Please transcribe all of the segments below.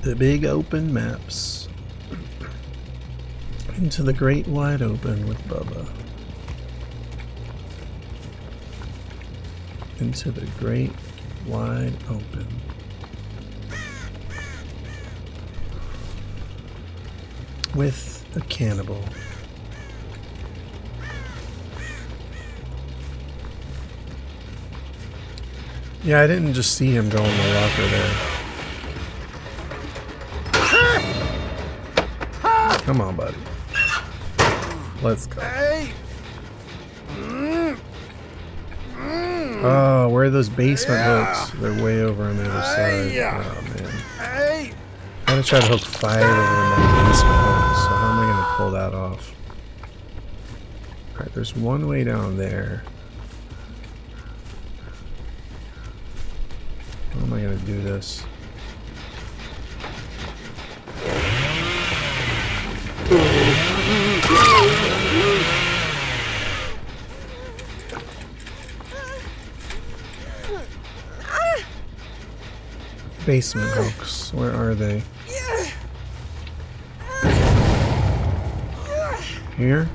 the big open maps into the great wide open with Bubba. Into the great wide open. With a cannibal. Yeah, I didn't just see him go in the locker there. Come on, buddy. Let's go. Oh, where are those basement hooks? They're way over on the other side. Oh, man. I'm going to try to hook 5 over the basement hooks, so how am I going to pull that off? Alright, there's one way down there. How am I going to do this? Basement hooks, where are they? Here?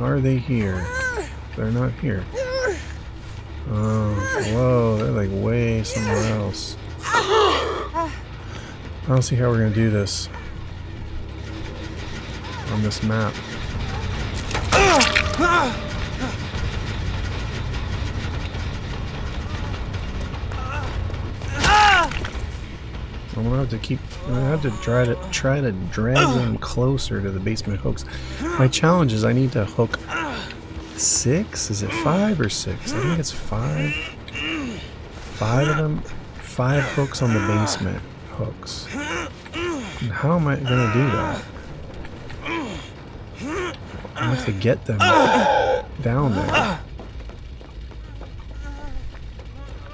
Are they here? They're not here. Oh, whoa, they're like way somewhere else. I don't see how we're gonna do this on this map. I'm gonna have to keep. I'm gonna have to try to drag them closer to the basement hooks. My challenge is I need to hook 6. Is it 5 or 6? I think it's 5. 5 of them. 5 hooks on the basement hooks. And how am I gonna do that? I have to get them down there.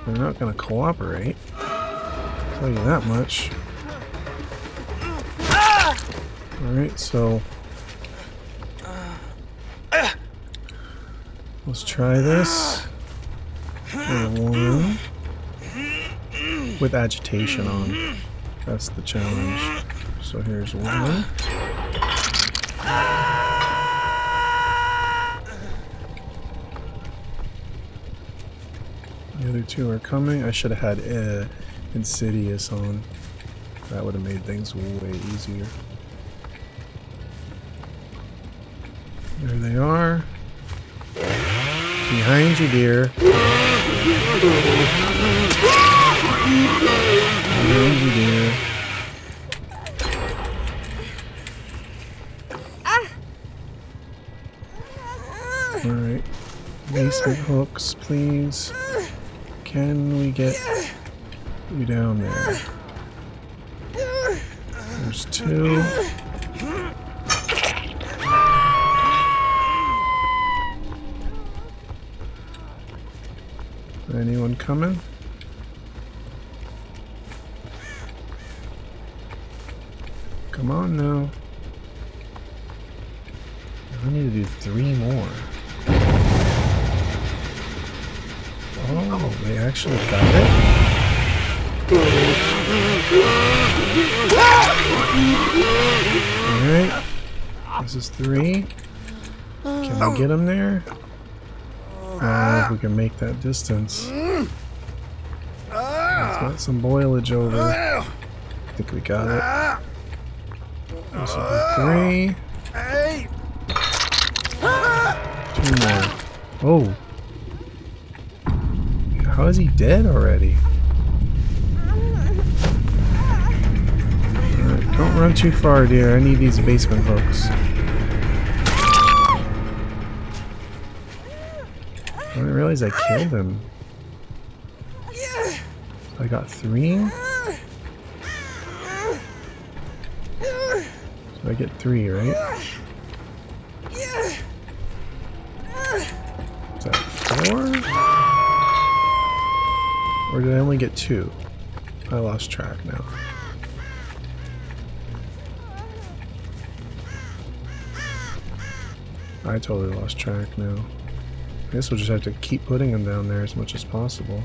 They're not gonna cooperate. Tell you that much. Alright, so let's try this. One. With agitation on. That's the challenge. So here's one. The other 2 are coming. I should have had Insidious on. That would have made things way easier. There they are. Behind you, dear. Behind you, dear. Alright. Basement hooks, please. Can we get you down there? There's 2. Anyone coming? Come on now. I need to do 3 more. Oh, they actually got it? Alright. This is 3. Can I get him there? If we can make that distance. Let's get some boilage over. I think we got it. This will be 3. 2 more. Oh. How is he dead already? Don't run too far, dear. I need these basement hooks. I didn't realize I killed him. So I got 3. So I get 3, right? Is that 4? Or did I only get 2? I lost track now. I totally lost track now. I guess we'll just have to keep putting them down there as much as possible.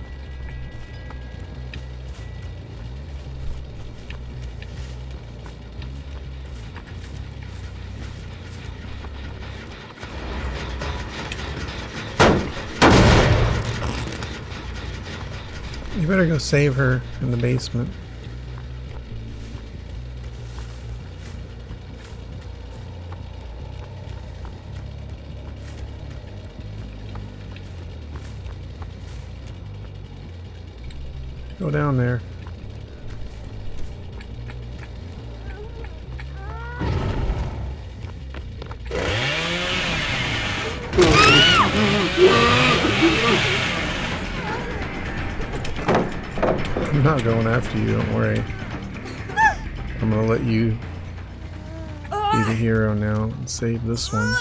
You better go save her in the basement. Go down there. I'm not going after you, don't worry. I'm gonna let you be the hero now and save this one.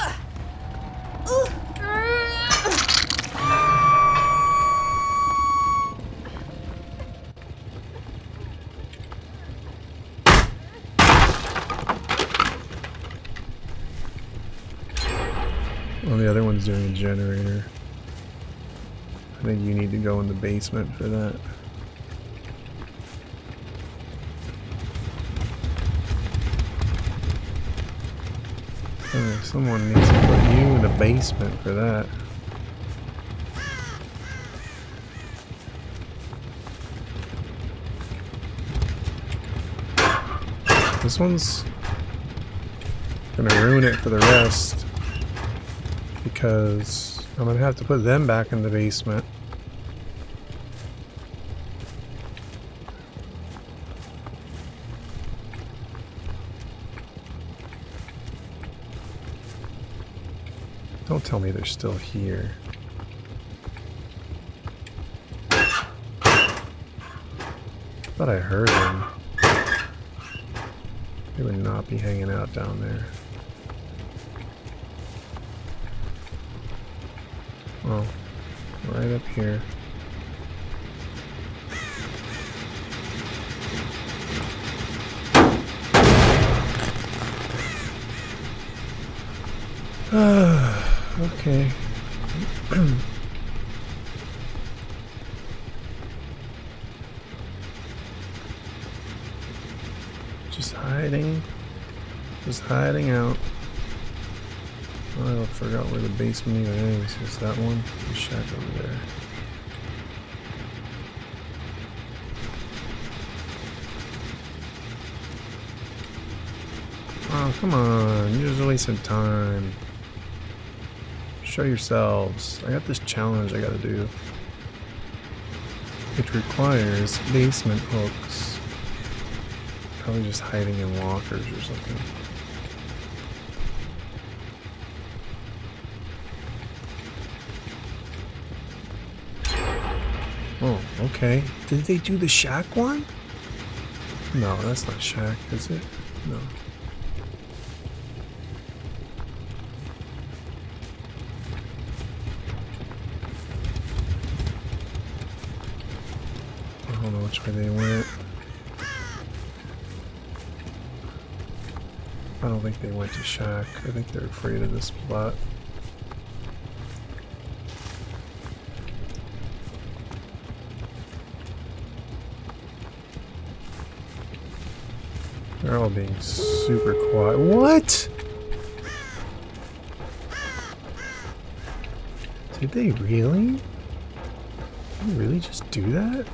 Well, the other one's doing a generator. I think you need to go in the basement for that. Someone needs to put you in the basement for that. This one's gonna ruin it for the rest because I'm gonna have to put them back in the basement. Don't tell me they're still here. Thought I heard them. They would not be hanging out down there. Well, right up here. Okay. Just hiding out. Oh, I forgot where the basement even is. Is that one? The shack over there. Oh, come on. You're just wasting time. Show yourselves. I got this challenge I gotta do. It requires basement hooks. Probably just hiding in lockers or something. Oh, okay. Did they do the shack one? No, that's not shack, is it? No. I don't know which way they went. I don't think they went to shack. I think they're afraid of this spot. They're all being super quiet. What? Did they really? Did they really just do that?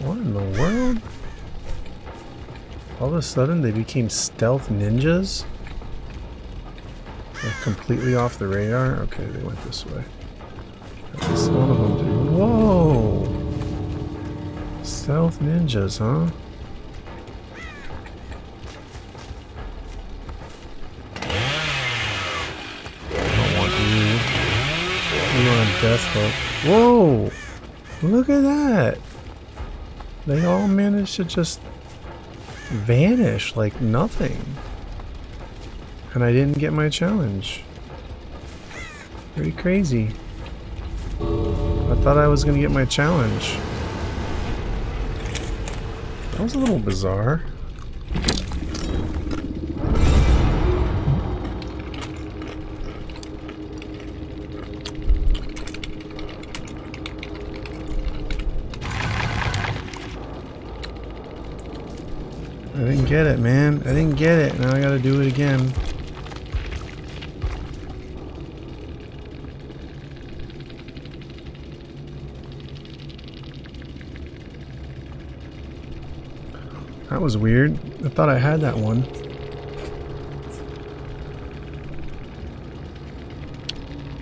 What in the world? All of a sudden they became stealth ninjas? They're completely off the radar? Okay, they went this way. At least one of them did. Whoa! Stealth ninjas, huh? I don't want you. You're on death hook. Whoa! Look at that! They all managed to just vanish like nothing. And I didn't get my challenge. Pretty crazy. I thought I was gonna get my challenge. That was a little bizarre. I didn't get it, man. I didn't get it. Now I gotta do it again. That was weird. I thought I had that one.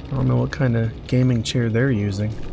I don't know what kind of gaming chair they're using.